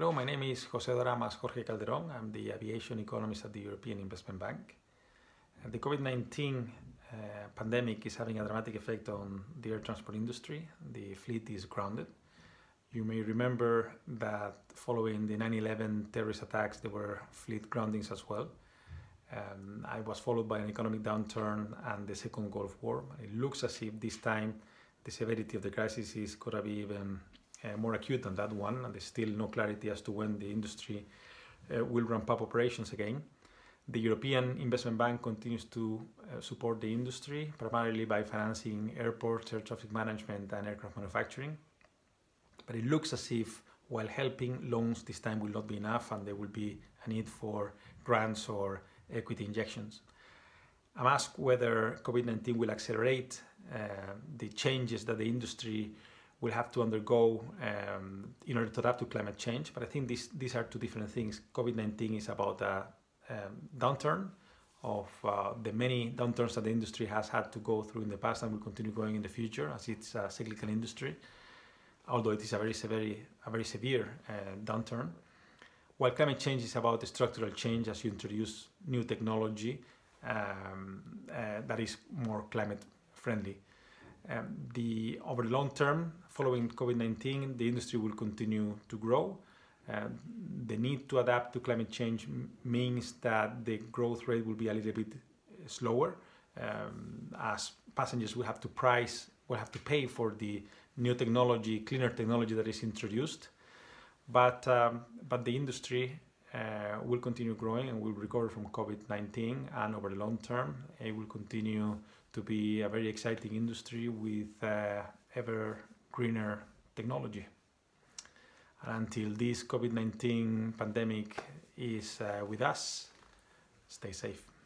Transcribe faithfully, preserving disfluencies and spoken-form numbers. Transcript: Hello, my name is José Doramas Jorge Calderón. I'm the aviation economist at the European Investment Bank. The COVID nineteen uh, pandemic is having a dramatic effect on the air transport industry. The fleet is grounded. You may remember that following the nine eleven terrorist attacks, there were fleet groundings as well. Um, I was followed by an economic downturn and the Second Gulf War. It looks as if this time the severity of the crisis is going to be even uh, more acute than that one, and there's still no clarity as to when the industry uh, will ramp up operations again. The European Investment Bank continues to uh, support the industry, primarily by financing airports, air traffic management and aircraft manufacturing. But it looks as if, while helping, loans this time will not be enough and there will be a need for grants or equity injections. I'm asked whether COVID nineteen will accelerate uh, the changes that the industry will have to undergo um, in order to adapt to climate change. But I think this, these are two different things. COVID nineteen is about a um, downturn of uh, the many downturns that the industry has had to go through in the past and will continue going in the future, as it's a cyclical industry, although it is a very severe, a very severe uh, downturn. While climate change is about structural change as you introduce new technology um, uh, that is more climate friendly. Um, the, over the long term, following COVID nineteen, the industry will continue to grow. Uh, the need to adapt to climate change means that the growth rate will be a little bit slower, um, as passengers will have to price will have to pay for the new technology, cleaner technology that is introduced, but, um, but the industry uh, will continue growing and will recover from COVID nineteen, and over the long term, it will continue to be a very exciting industry with uh, ever greener technology. And until this COVID nineteen pandemic is uh, with us, stay safe.